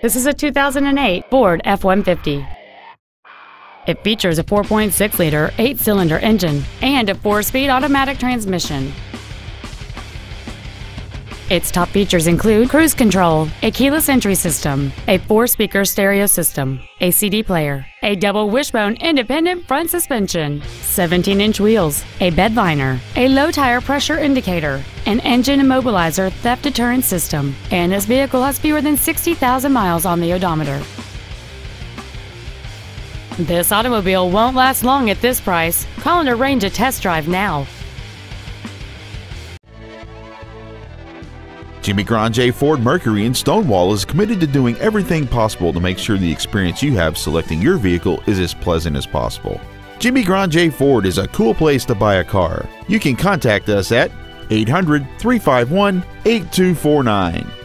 This is a 2008 Ford F-150. It features a 4.6-liter, 8-cylinder engine and a 4-speed automatic transmission. Its top features include cruise control, a keyless entry system, a 4-speaker stereo system, a CD player, a double wishbone independent front suspension, 17-inch wheels, a bed liner, a low tire pressure indicator, an engine immobilizer theft deterrent system, and this vehicle has fewer than 60,000 miles on the odometer. This automobile won't last long at this price. Call and arrange a test drive now. Jimmy Granger Ford Mercury in Stonewall is committed to doing everything possible to make sure the experience you have selecting your vehicle is as pleasant as possible. Jimmy Granger Ford is a cool place to buy a car. You can contact us at 800-351-8249.